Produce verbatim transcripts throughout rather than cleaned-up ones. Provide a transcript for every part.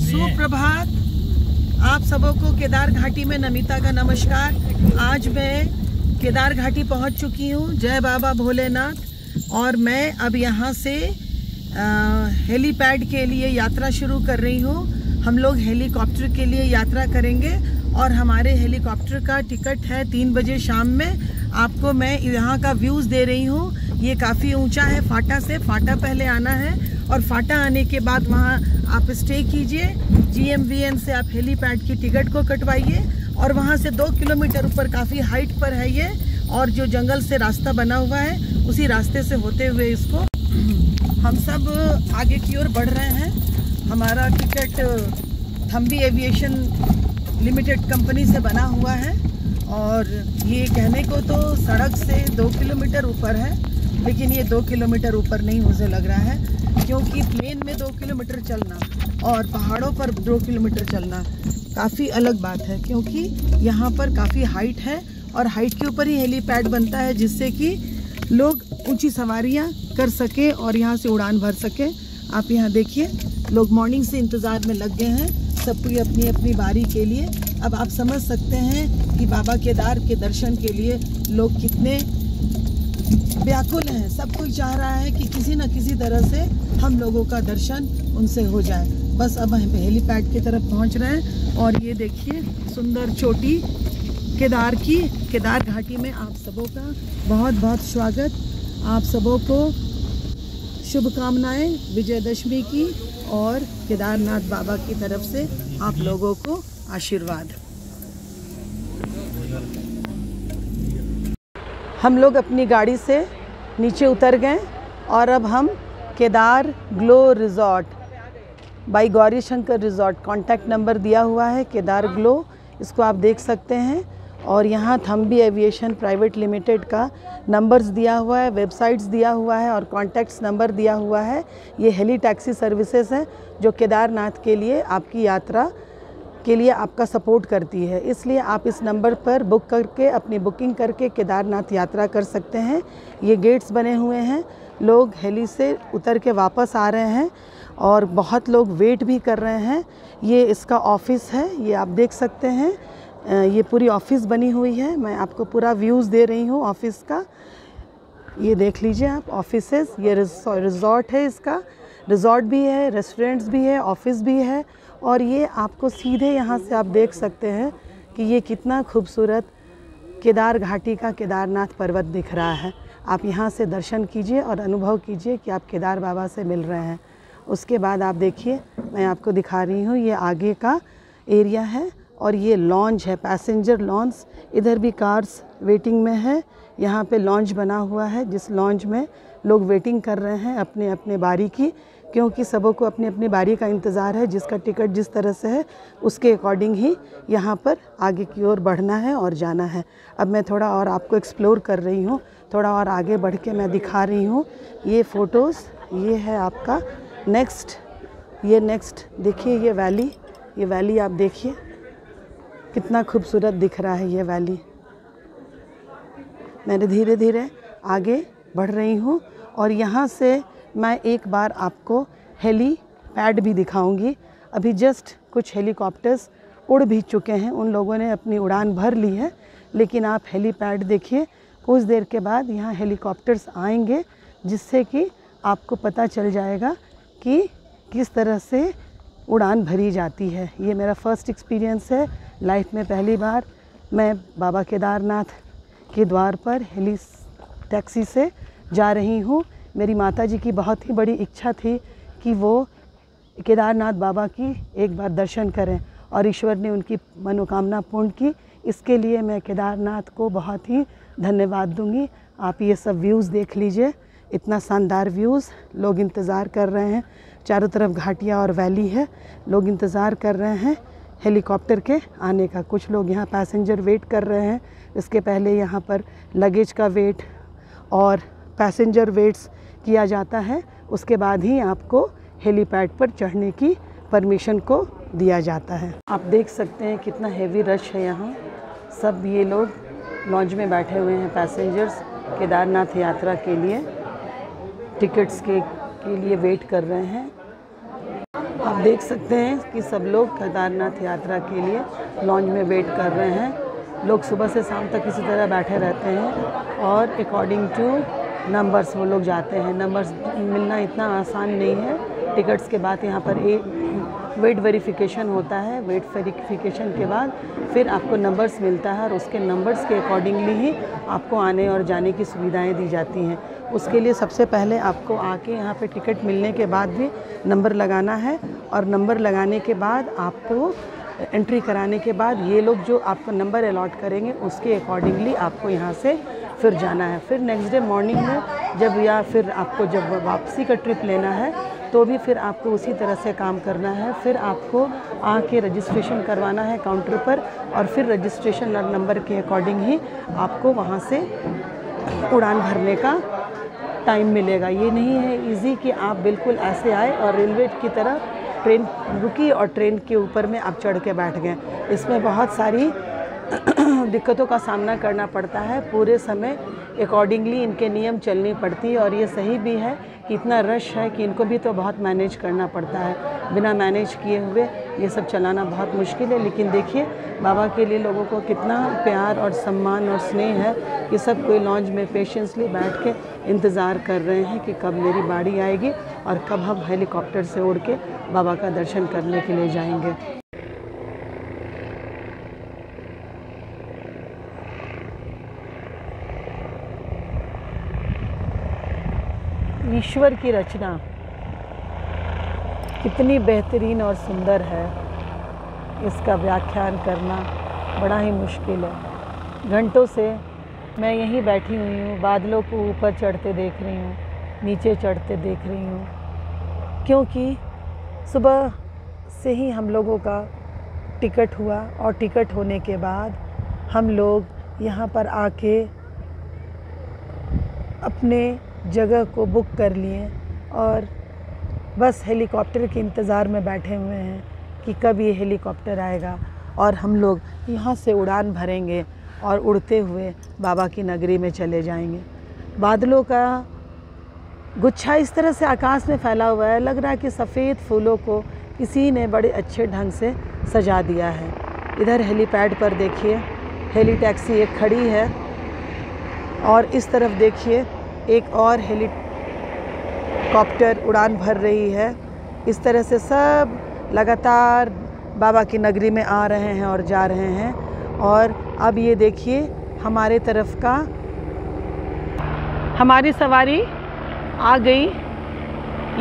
सुप्रभात, आप सबों को केदार घाटी में नमिता का नमस्कार। आज मैं केदार घाटी पहुँच चुकी हूँ। जय बाबा भोलेनाथ। और मैं अब यहाँ से हेलीपैड के लिए यात्रा शुरू कर रही हूँ। हम लोग हेलीकॉप्टर के लिए यात्रा करेंगे और हमारे हेलीकॉप्टर का टिकट है तीन बजे शाम में। आपको मैं यहाँ का व्यूज़ दे रही हूँ। ये काफ़ी ऊंचा है फाटा से। फाटा पहले आना है और फाटा आने के बाद वहाँ आप स्टे कीजिए। जी एम वी एम से आप हेलीपैड की टिकट को कटवाइए और वहाँ से दो किलोमीटर ऊपर काफ़ी हाइट पर है ये। और जो जंगल से रास्ता बना हुआ है उसी रास्ते से होते हुए इसको हम सब आगे की ओर बढ़ रहे हैं। हमारा ticket Thumby aviation limited company से बना हुआ है और ये कहने को तो सड़क से दो किलोमीटर ऊपर है, लेकिन ये दो किलोमीटर ऊपर नहीं मुझे लग रहा है, क्योंकि प्लेन में दो किलोमीटर चलना और पहाड़ों पर दो किलोमीटर चलना काफ़ी अलग बात है, क्योंकि यहाँ पर काफ़ी हाइट है और हाइट के ऊपर ही हेलीपैड बनता है, जिससे कि लोग ऊंची सवारियाँ कर सकें और यहाँ से उड़ान भर सकें। आप यहाँ देखिए, लोग मॉर्निंग से इंतज़ार में लग गए हैं, सबकी अपनी अपनी बारी के लिए। अब आप समझ सकते हैं कि बाबा केदार के दर्शन के लिए लोग कितने व्याकुल हैं। सब कोई चाह रहा है कि किसी न किसी तरह से हम लोगों का दर्शन उनसे हो जाए। बस अब हम हेलीपैड की तरफ पहुंच रहे हैं और ये देखिए सुंदर चोटी केदार की। केदार घाटी में आप सबों का बहुत बहुत स्वागत। आप सबों को शुभकामनाएँ विजयदशमी की और केदारनाथ बाबा की तरफ से आप लोगों को आशीर्वाद। हम लोग अपनी गाड़ी से नीचे उतर गए और अब हम Kedar glow resort by Gauri Shankar resort, contact number दिया हुआ है केदार ग्लो, इसको आप देख सकते हैं। और यहाँ थम्बी एवियेशन प्राइवेट लिमिटेड का नंबर्स दिया हुआ है, वेबसाइट्स दिया हुआ है और कॉन्टैक्ट्स नंबर दिया हुआ है। ये हेली टैक्सी सर्विसेज हैं जो केदारनाथ के लिए आपकी यात्रा के लिए आपका सपोर्ट करती है, इसलिए आप इस नंबर पर बुक करके अपनी बुकिंग करके केदारनाथ यात्रा कर सकते हैं। ये गेट्स बने हुए हैं। लोग हेली से उतर के वापस आ रहे हैं और बहुत लोग वेट भी कर रहे हैं। ये इसका ऑफिस है, ये आप देख सकते हैं। ये पूरी ऑफिस बनी हुई है। मैं आपको पूरा व्यूज़ दे रही हूँ ऑफिस का। ये देख लीजिए आप ऑफिसेस। ये रिज़ॉर्ट है, इसका रिज़ॉर्ट भी है, रेस्टोरेंट्स भी है, ऑफिस भी है। और ये आपको सीधे यहाँ से आप देख सकते हैं कि ये कितना खूबसूरत केदार घाटी का केदारनाथ पर्वत दिख रहा है। आप यहाँ से दर्शन कीजिए और अनुभव कीजिए कि आप केदार बाबा से मिल रहे हैं। उसके बाद आप देखिए, मैं आपको दिखा रही हूँ ये आगे का एरिया है और ये लॉन्च है, पैसेंजर लॉन्च। इधर भी कार्स वेटिंग में है। यहाँ पे लॉन्च बना हुआ है जिस लॉन्च में लोग वेटिंग कर रहे हैं अपने अपने बारी की, क्योंकि सबों को अपने अपने बारी का इंतज़ार है। जिसका टिकट जिस तरह से है उसके अकॉर्डिंग ही यहाँ पर आगे की ओर बढ़ना है और जाना है। अब मैं थोड़ा और आपको एक्सप्लोर कर रही हूँ, थोड़ा और आगे बढ़ के मैं दिखा रही हूँ ये फ़ोटोज़। ये है आपका नेक्स्ट, ये नेक्स्ट देखिए ये वैली, ये वैली आप देखिए कितना खूबसूरत दिख रहा है ये वैली। मैंने धीरे धीरे आगे बढ़ रही हूँ और यहाँ से मैं एक बार आपको हेली पैड भी दिखाऊंगी। अभी जस्ट कुछ हेलीकॉप्टर्स उड़ भी चुके हैं, उन लोगों ने अपनी उड़ान भर ली है, लेकिन आप हेली पैड देखिए। कुछ देर के बाद यहाँ हेलीकॉप्टर्स आएंगे, जिससे कि आपको पता चल जाएगा कि किस तरह से उड़ान भरी जाती है। ये मेरा फर्स्ट एक्सपीरियंस है लाइफ में। पहली बार मैं बाबा केदारनाथ के द्वार पर हेली टैक्सी से जा रही हूँ। मेरी माताजी की बहुत ही बड़ी इच्छा थी कि वो केदारनाथ बाबा की एक बार दर्शन करें और ईश्वर ने उनकी मनोकामना पूर्ण की। इसके लिए मैं केदारनाथ को बहुत ही धन्यवाद दूँगी। आप ये सब व्यूज़ देख लीजिए, इतना शानदार व्यूज़। लोग इंतज़ार कर रहे हैं, चारों तरफ घाटियाँ और वैली है। लोग इंतज़ार कर रहे हैं हेलीकॉप्टर के आने का। कुछ लोग यहाँ पैसेंजर वेट कर रहे हैं। इसके पहले यहाँ पर लगेज का वेट और पैसेंजर वेट्स किया जाता है, उसके बाद ही आपको हेलीपैड पर चढ़ने की परमिशन को दिया जाता है। आप देख सकते हैं कितना हेवी रश है यहाँ। सब ये लोग लॉन्च में बैठे हुए हैं पैसेंजर्स केदारनाथ यात्रा के लिए। टिकट्स के, के लिए वेट कर रहे हैं। आप देख सकते हैं कि सब लोग केदारनाथ यात्रा के लिए लॉन्च में वेट कर रहे हैं। लोग सुबह से शाम तक इसी तरह बैठे रहते हैं और अकॉर्डिंग टू नंबर्स वो लोग जाते हैं। नंबर्स मिलना इतना आसान नहीं है। टिकट्स के बाद यहाँ पर एक वेट वेरिफिकेशन होता है। वेट वेरिफिकेशन के बाद फिर आपको नंबर्स मिलता है और उसके नंबर्स के अकॉर्डिंगली ही आपको आने और जाने की सुविधाएं दी जाती हैं। उसके लिए सबसे पहले आपको आके यहाँ पे टिकट मिलने के बाद भी नंबर लगाना है और नंबर लगाने के बाद आपको एंट्री कराने के बाद ये लोग जो आपको नंबर अलॉट करेंगे उसके अकॉर्डिंगली आपको यहाँ से फिर जाना है। फिर नेक्स्ट डे मॉर्निंग में जब या फिर आपको जब वापसी का ट्रिप लेना है तो भी फिर आपको उसी तरह से काम करना है। फिर आपको आके रजिस्ट्रेशन करवाना है काउंटर पर और फिर रजिस्ट्रेशन नंबर के अकॉर्डिंग ही आपको वहाँ से उड़ान भरने का टाइम मिलेगा। ये नहीं है इजी कि आप बिल्कुल ऐसे आए और रेलवे की तरह ट्रेन रुकी और ट्रेन के ऊपर में आप चढ़ के बैठ गए। इसमें बहुत सारी दिक्कतों का सामना करना पड़ता है। पूरे समय अकॉर्डिंगली इनके नियम चलनी पड़ती है और ये सही भी है कि इतना रश है कि इनको भी तो बहुत मैनेज करना पड़ता है। बिना मैनेज किए हुए ये सब चलाना बहुत मुश्किल है। लेकिन देखिए बाबा के लिए लोगों को कितना प्यार और सम्मान और स्नेह है कि सब कोई लॉन्ज में पेशेंसली बैठ के इंतज़ार कर रहे हैं कि कब मेरी बारी आएगी और कब हम हेलीकॉप्टर से उड़ के बाबा का दर्शन करने के लिए जाएंगे। ईश्वर की रचना कितनी बेहतरीन और सुंदर है, इसका व्याख्यान करना बड़ा ही मुश्किल है। घंटों से मैं यहीं बैठी हुई हूँ, बादलों को ऊपर चढ़ते देख रही हूँ, नीचे चढ़ते देख रही हूँ, क्योंकि सुबह से ही हम लोगों का टिकट हुआ और टिकट होने के बाद हम लोग यहाँ पर आके अपने जगह को बुक कर लिए और बस हेलीकॉप्टर के इंतज़ार में बैठे हुए हैं कि कब ये हेलीकॉप्टर आएगा और हम लोग यहाँ से उड़ान भरेंगे और उड़ते हुए बाबा की नगरी में चले जाएंगे। बादलों का गुच्छा इस तरह से आकाश में फैला हुआ है, लग रहा है कि सफ़ेद फूलों को किसी ने बड़े अच्छे ढंग से सजा दिया है। इधर हेलीपैड पर देखिए हेली टैक्सी एक खड़ी है और इस तरफ देखिए एक और हेलीकॉप्टर उड़ान भर रही है। इस तरह से सब लगातार बाबा की नगरी में आ रहे हैं और जा रहे हैं। और अब ये देखिए हमारे तरफ का हमारी सवारी आ गई,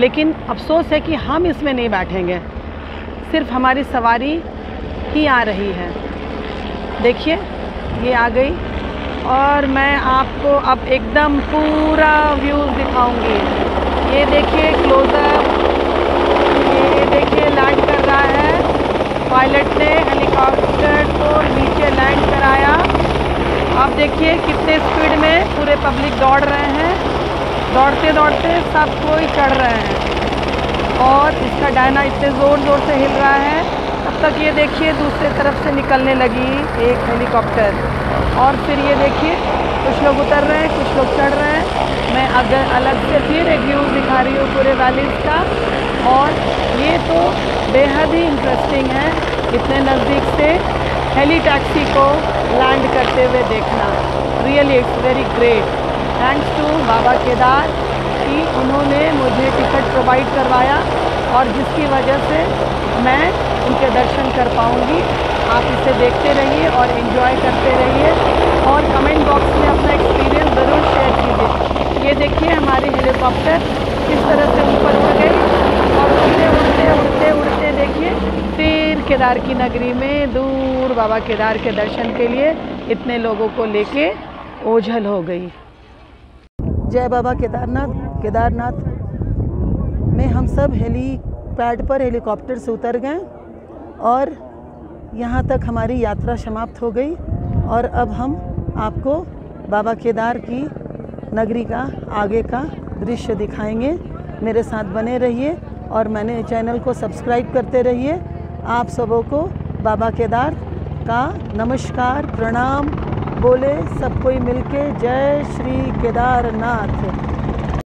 लेकिन अफसोस है कि हम इसमें नहीं बैठेंगे, सिर्फ हमारी सवारी ही आ रही है। देखिए ये आ गई और मैं आपको अब एकदम पूरा व्यूज़ दिखाऊंगी। ये देखिए क्लोज़अप, ये देखिए लैंड कर रहा है। पायलट ने हेलीकॉप्टर को नीचे लैंड कराया। अब देखिए कितने स्पीड में पूरे पब्लिक दौड़ रहे हैं, दौड़ते दौड़ते सब कोई चढ़ रहे हैं और इसका डायना इतने ज़ोर ज़ोर से हिल रहा है। तब तक ये देखिए दूसरे तरफ से निकलने लगी एक हेलीकॉप्टर और फिर ये देखिए कुछ लोग उतर रहे हैं, कुछ लोग चढ़ रहे हैं। मैं अगर अलग से फिर एक व्यू दिखा रही हूँ पूरे वैलीज़ का और ये तो बेहद ही इंटरेस्टिंग है इतने नज़दीक से हेली टैक्सी को लैंड करते हुए देखना। Really it's very great. Thanks to Baba Kedar कि उन्होंने मुझे टिकट प्रोवाइड करवाया और जिसकी वजह से मैं उनके दर्शन कर पाऊँगी। आप इसे देखते रहिए और एंजॉय करते रहिए और कमेंट बॉक्स में अपना एक्सपीरियंस ज़रूर शेयर कीजिए। ये देखिए हमारे हेलीकॉप्टर किस तरह से ऊपर उड़ गए और उड़ते उड़ते उड़ते उड़ते देखिए फिर केदार की नगरी में दूर बाबा केदार के दर्शन के लिए इतने लोगों को लेके ओझल हो गई। जय बाबा केदारनाथ। केदारनाथ में हम सब हेलीपैड पर हेलीकॉप्टर से उतर गए और यहाँ तक हमारी यात्रा समाप्त हो गई और अब हम आपको बाबा केदार की नगरी का आगे का दृश्य दिखाएंगे। मेरे साथ बने रहिए और मैंने चैनल को सब्सक्राइब करते रहिए। आप सबों को बाबा केदार का नमस्कार प्रणाम बोले सब कोई मिलके जय श्री केदारनाथ।